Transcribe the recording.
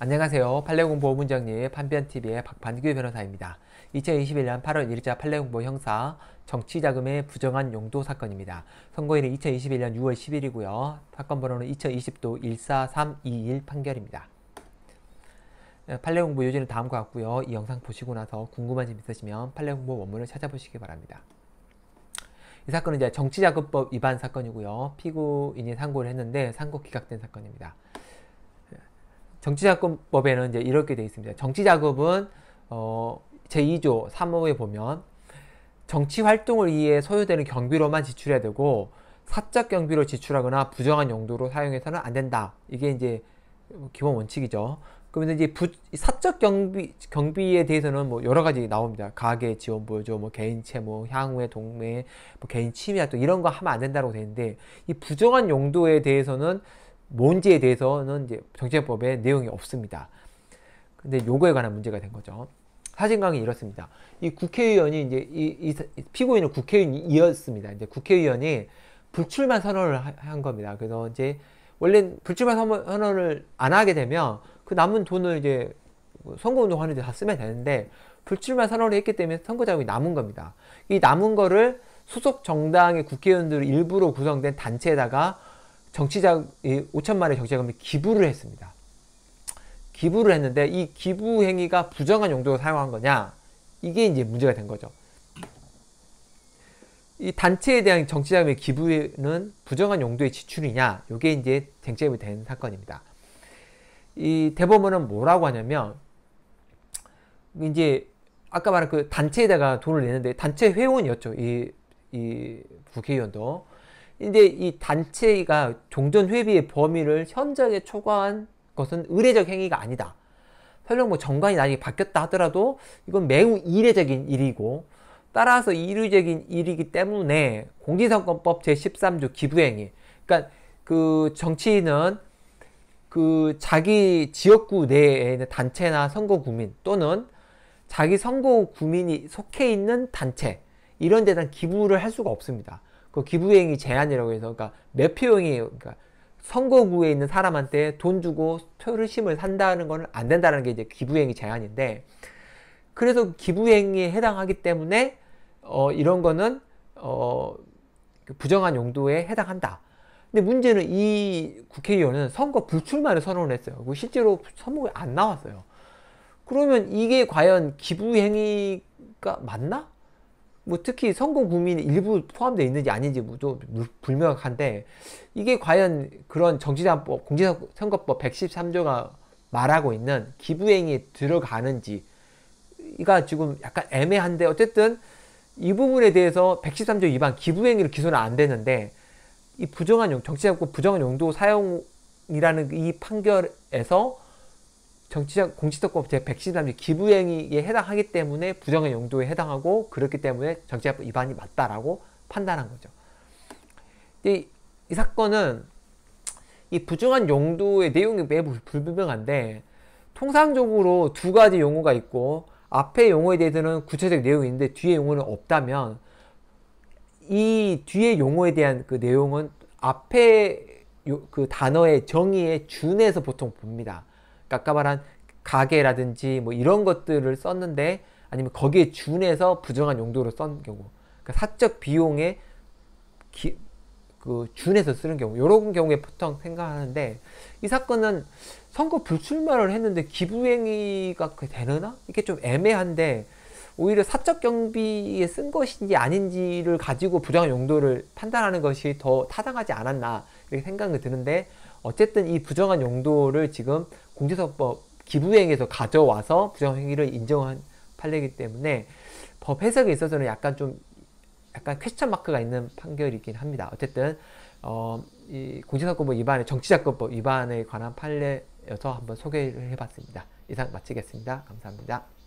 안녕하세요. 판례공보 문정리 판변TV의 박반규 변호사입니다. 2021년 8월 1일자 판례공보 형사 정치자금의 부정한 용도 사건입니다. 선고일은 2021년 6월 10일이고요. 사건 번호는 2020도 14321 판결입니다. 판례공보 요지는 다음과 같고요. 이 영상 보시고 나서 궁금한 점 있으시면 판례공보 원문을 찾아보시기 바랍니다. 이 사건은 이제 정치자금법 위반 사건이고요. 피고인이 상고를 했는데 상고 기각된 사건입니다. 정치자금법에는 이제 이렇게 되어 있습니다. 정치자금은 제2조 3호에 보면 정치활동을 위해 소요되는 경비로만 지출해야 되고 사적 경비로 지출하거나 부정한 용도로 사용해서는 안 된다. 이게 이제 기본 원칙이죠. 그러면 이제 사적 경비에 대해서는 뭐 여러 가지 나옵니다. 가계 지원 보조, 뭐 개인 채무, 향후의 동매, 뭐 개인 침해 또 이런 거 하면 안 된다고 되어 있는데 이 부정한 용도에 대해서는 뭔지에 대해서는 이제 정치자금법에 내용이 없습니다. 근데 요거에 관한 문제가 된 거죠. 사진강이 이렇습니다. 이 국회의원이 이제 피고인은 국회의원이었습니다. 이제 국회의원이 불출마 선언을 한 겁니다. 그래서 이제 원래 불출마 선언을 안 하게 되면 그 남은 돈을 이제 선거운동 하는데 다 쓰면 되는데 불출마 선언을 했기 때문에 선거자금이 남은 겁니다. 이 남은 거를 소속 정당의 국회의원들 일부로 구성된 단체에다가 5천만 원의 정치자금을 기부를 했습니다. 기부를 했는데 이 기부 행위가 부정한 용도로 사용한 거냐, 이게 이제 문제가 된 거죠. 이 단체에 대한 정치자금의 기부는 부정한 용도의 지출이냐, 이게 이제 쟁점이 된 사건입니다. 이 대법원은 뭐라고 하냐면 이제 아까 말한 그 단체에다가 돈을 내는데 단체 회원이었죠. 이 국회의원도. 근데 이 단체가 종전회비의 범위를 현저하게 초과한 것은 의례적 행위가 아니다. 설령 뭐 정관이 나중에 바뀌었다 하더라도 이건 매우 이례적인 일이고 따라서 이례적인 일이기 때문에 공직선거법 제13조 기부행위, 그러니까 그 정치인은 그 자기 지역구 내에 있는 단체나 선거구민 또는 자기 선거구민이 속해 있는 단체 이런 데다 기부를 할 수가 없습니다. 그 기부행위 제한이라고 해서, 그러니까 매표용이에요. 그러니까 선거구에 있는 사람한테 돈 주고 표를 심을 산다는 건 안 된다는 게 이제 기부행위 제한인데, 그래서 기부행위에 해당하기 때문에 이런 거는 부정한 용도에 해당한다. 근데 문제는 이 국회의원은 선거 불출마를 선언을 했어요. 실제로 선거에 안 나왔어요. 그러면 이게 과연 기부행위가 맞나? 뭐 특히 선거구민 일부 포함되어 있는지 아닌지 좀 불명확한데, 이게 과연 그런 정치자금법 공직선거법 113조가 말하고 있는 기부행위에 들어가는지 가 지금 약간 애매한데, 어쨌든 이 부분에 대해서 113조 위반 기부행위로 기소는 안 되는데 이 부정한 정치자금법 부정한 용도 사용이라는 이 판결에서 공직선거법 제113조 기부행위에 해당하기 때문에 부정한 용도에 해당하고 그렇기 때문에 정치자금법 위반이 맞다라고 판단한 거죠. 이 사건은 이 부정한 용도의 내용이 매우 불분명한데 통상적으로 두 가지 용어가 있고 앞에 용어에 대해서는 구체적 내용이 있는데 뒤에 용어는 없다면 이 뒤에 용어에 대한 그 내용은 앞에 그 단어의 정의에 준해서 보통 봅니다. 아까 말한 가계라든지 뭐 이런 것들을 썼는데 아니면 거기에 준해서 부정한 용도로 쓴 경우, 그러니까 사적 비용에 준해서 쓰는 경우, 이런 경우에 보통 생각하는데 이 사건은 선거 불출마를 했는데 기부행위가 되느나? 이게 좀 애매한데 오히려 사적 경비에 쓴 것인지 아닌지를 가지고 부정한 용도를 판단하는 것이 더 타당하지 않았나 이렇게 생각이 드는데, 어쨌든 이 부정한 용도를 지금 공직선거법 기부행위에서 가져와서 부정행위를 인정한 판례이기 때문에 법 해석에 있어서는 약간 퀘스천 마크가 있는 판결이긴 합니다. 어쨌든 이 공직선거법 위반의 정치자금법 위반에 관한 판례여서 한번 소개를 해봤습니다. 이상 마치겠습니다. 감사합니다.